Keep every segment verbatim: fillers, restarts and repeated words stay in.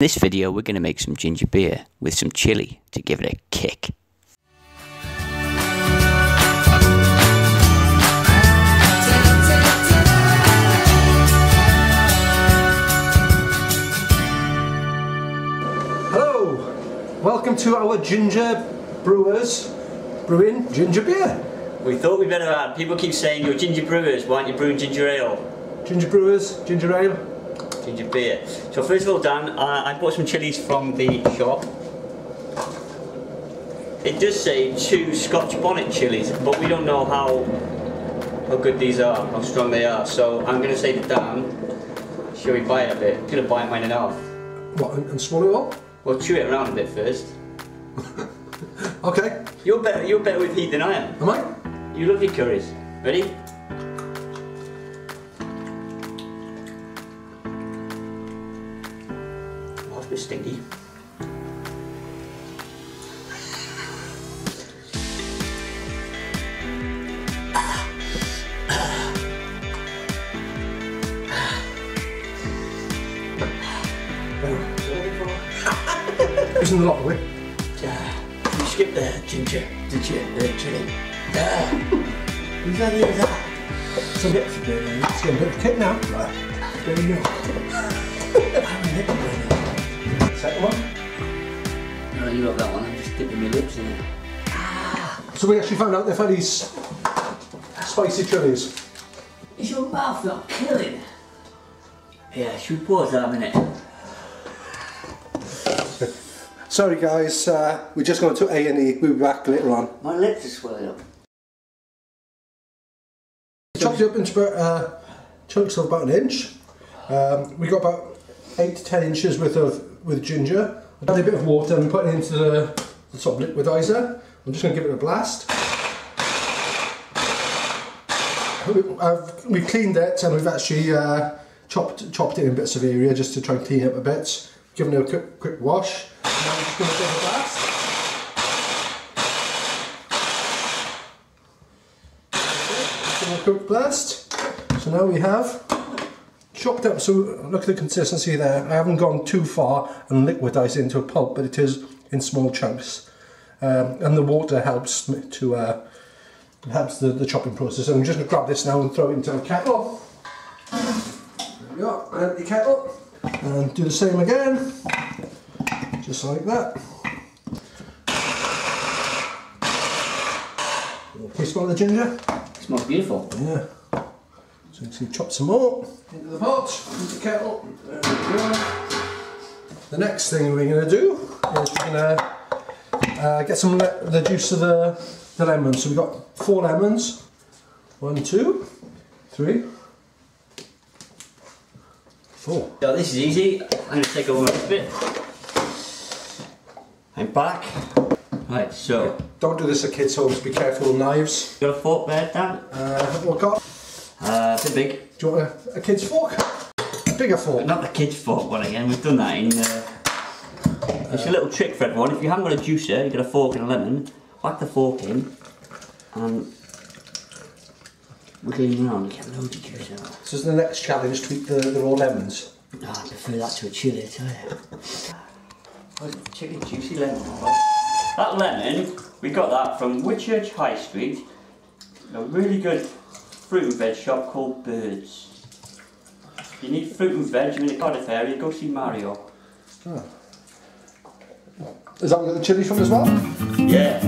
In this video we're going to make some ginger beer with some chili to give it a kick. Hello! Welcome to our Ginger Brewers brewing ginger beer. We thought we'd better add. People keep saying you're Ginger Brewers, why aren't you brewing ginger ale? Ginger Brewers, ginger ale. Ginger beer. So first of all, Dan, uh, I bought some chilies from the shop. It does say two Scotch bonnet chilies, but we don't know how how good these are, how strong they are. So I'm going to say to Dan, shall we bite a bit? I'm going to bite mine in half. What, and swallow it all? Well, chew it around a bit first. Okay. You're better. You're better with heat than I am. Am I? You love your curries. Ready? A bit stinky. Isn't a lot of it? You skip there, ginger, did you? There, chili. There. Who's that? Who's that? It's a bit of a bit. It's a bit of a kick now. Right. There we go. I'm a second one? No, you got that one, I'm just dipping my lips in it. So we actually found out they've had these spicy chilies. Is your mouth not killing? Yeah, should we pause that a minute? Sorry guys, uh, we're just going to A and E, we'll be back later on. My lips are swelling up. Chopped it up into about, uh, chunks of about an inch. Um, we got about eight to ten inches worth of with ginger. I'll add a bit of water and put it into the, the sort of liquidizer. I'm just going to give it a blast. I've, we've cleaned it and we've actually uh, chopped chopped it in bits of area just to try and clean it up a bit. Giving it a quick, quick wash. And now I'm just going to give it a blast. Give it a quick blast. So now we have chopped up, so look at the consistency there. I haven't gone too far and liquidized it into a pulp, but it is in small chunks, um, and the water helps to uh, helps the, the chopping process. So I'm just going to grab this now and throw it into a kettle. There we are, empty kettle, and do the same again, just like that. Can you smell the ginger? It smells beautiful. Yeah. So you can chop some more into the pot, into the kettle. There we go. The next thing we're going to do is we're going to uh, get some le the juice of the, the lemon. So we've got four lemons. One, two, three, four. So this is easy. I'm going to take over a bit. I'm back. Right, so don't do this at kids' homes. Be careful with knives. You got a fork there, Dan? Uh, what got? Uh, it's a big. Do you want a, a kid's fork? A bigger fork? Not the kid's fork one again, we've done that in uh, it's a little trick for everyone. If you haven't got a juicer, you've got a fork and a lemon, whack the fork in and wiggle it around and get loads of juice out. So is the next challenge to eat the, the raw lemons? No, I prefer that to a chili, I tell you. Chicken juicy lemon. That lemon, we got that from Wychurch High Street. A really good fruit and veg shop called Birds. If you need fruit and veg, you're in the Cardiff area, go see Mario. Oh. Is that where the chili from as well? Yeah.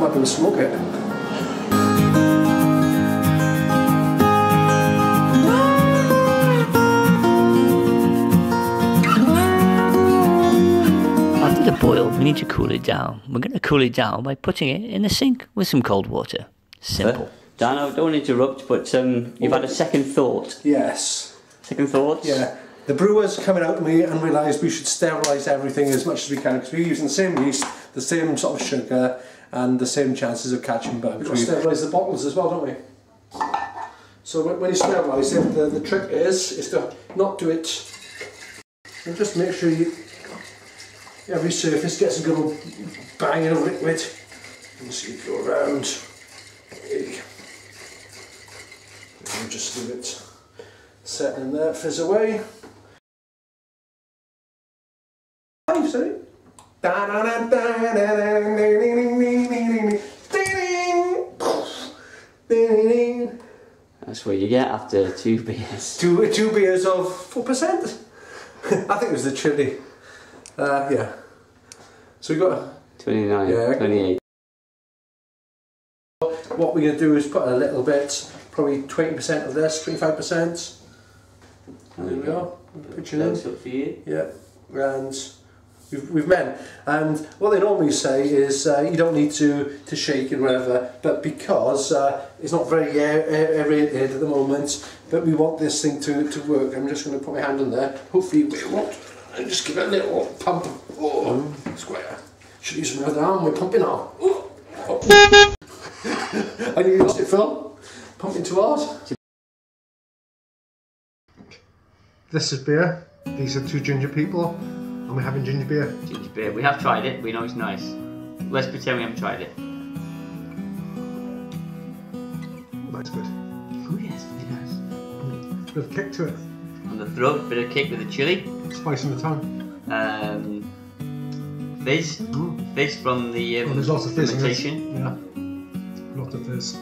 I'm going to smoke it. boil, we need to cool it down. We're going to cool it down by putting it in the sink with some cold water. Simple. Uh, Dan, I don't want to interrupt, but um, you've had a second thought. Yes. Second thoughts? Yeah. The brewers coming out to me and realised we should sterilise everything as much as we can because we're using the same yeast, the same sort of sugar and the same chances of catching bugs. We've got to sterilise the bottles as well, don't we? So when you sterilise it, the, the trick is, is to not do it and just make sure you, every surface gets a good old bang of liquid. And so you go around. And just leave it set in there, fizz away. That's what you get after two beers. Two, two beers of four percent. I think it was the chili. Uh, yeah. So we got twenty-nine, yeah, twenty-eight. What we're going to do is put a little bit, probably twenty percent of this, twenty-five percent. There we go. Pitch it in. That's up for you. Yeah. And We've, we've men, and what they normally say is uh, you don't need to to shake and whatever, but because uh, it's not very aerated at the moment, but we want this thing to, to work. I'm just going to put my hand in there, hopefully it won't, and just give it a little pump. Oh, square. Should use my other arm, we're pumping on. Oh. Oh. I knew you lost it, Phil. Pumping too hard. This is beer, these are two ginger people. And we're having ginger beer. Ginger beer. We have tried it. We know it's nice. Let's pretend we haven't tried it. That's good. Oh yes, it nice. Mm. Bit of kick to it. On the throat, bit of kick with the chilli. Spice on the tongue. Um, fizz. Mm. Fizz from the um, well, there's lots of fizz fermentation. Yeah. Lots of fizz.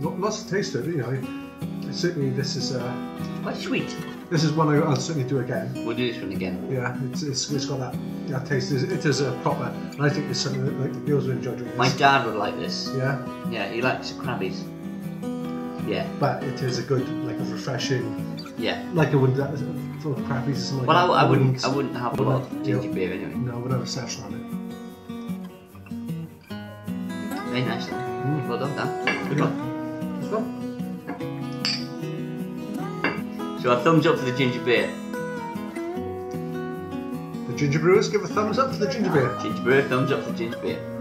Lots of taste of it. You know, certainly this is uh, quite sweet. This is one I'll certainly do again. We'll do this one again. Yeah, it's, it's, it's got that, that taste. It is a proper, and I think it's something that like, the girls would enjoy drinking. My dad would like this. Yeah? Yeah, he likes crabbies. Yeah. But it is a good, like a refreshing... Yeah. Like I wouldn't, that, full of crabbies or something well, like I, that. Well, I, I wouldn't I wouldn't have a lot of ginger you know, beer anyway. No, I would have a session on it. Very nice. Mm. Well done, Dan. Good one. Good one. So a thumbs up for the ginger beer. The ginger brewers give a thumbs up for the ginger beer. Ginger brewer, thumbs up for the ginger beer.